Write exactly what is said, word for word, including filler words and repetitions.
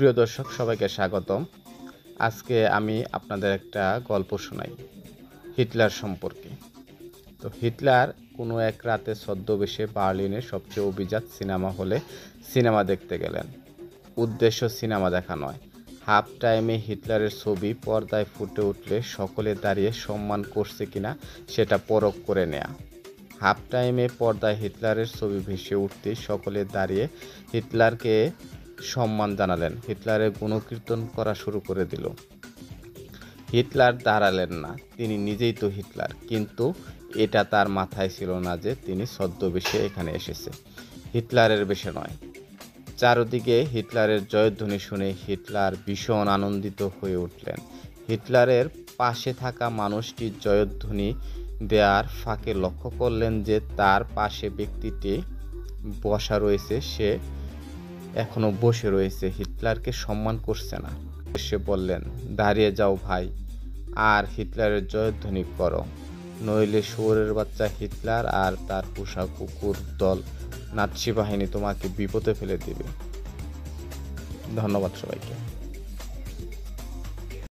প্রিয় দর্শক, সবাইকে স্বাগতম। আজকে আমি আপনাদের একটা গল্প শোনাই হিটলার সম্পর্কে। তো হিটলার কোনো এক রাতে ছদ্মবেশে বার্লিনের সবচেয়ে অভিজাত সিনেমা হলে সিনেমা দেখতে গেলেন। উদ্দেশ্য সিনেমা দেখা নয়। হাফ টাইমে হিটলারের ছবি পর্দায় ফুটে উঠলে সকলে দাঁড়িয়ে সম্মান করছে কিনা সেটা পরখ করে নেয়া। হাফ টাইমে পর্দায় হিটলারের ছবি ভেসে উঠতেই সকলে দাঁড়িয়ে হিটলারকে সম্মান জানালেন, হিটলারের গুণকীর্তন করা শুরু করে দিল। হিটলার দাঁড়ালেন না, তিনি নিজেই তো হিটলার। কিন্তু এটা তার মাথায় ছিল না যে তিনি ছদ্মবেশে এখানে এসেছে, হিটলারের বেশে নয়। চারদিকে হিটলারের জয়ধ্বনি শুনে হিটলার ভীষণ আনন্দিত হয়ে উঠলেন। হিটলারের পাশে থাকা মানুষটির জয়ধ্বনি দেয়ার ফাঁকে লক্ষ্য করলেন যে তার পাশে ব্যক্তিটি বসা রয়েছে, সে এখনো বসে রয়েছে, হিটলারকে সম্মান করছে না। সে বললেন, দাঁড়িয়ে যাও ভাই, আর হিটলারের জয়ধ্বনি করো, নইলে শুয়োরের বাচ্চা হিটলার আর তার পোষা কুকুর দল নাৎসি বাহিনী তোমাকে বিপদে ফেলে দেবে। ধন্যবাদ সবাইকে।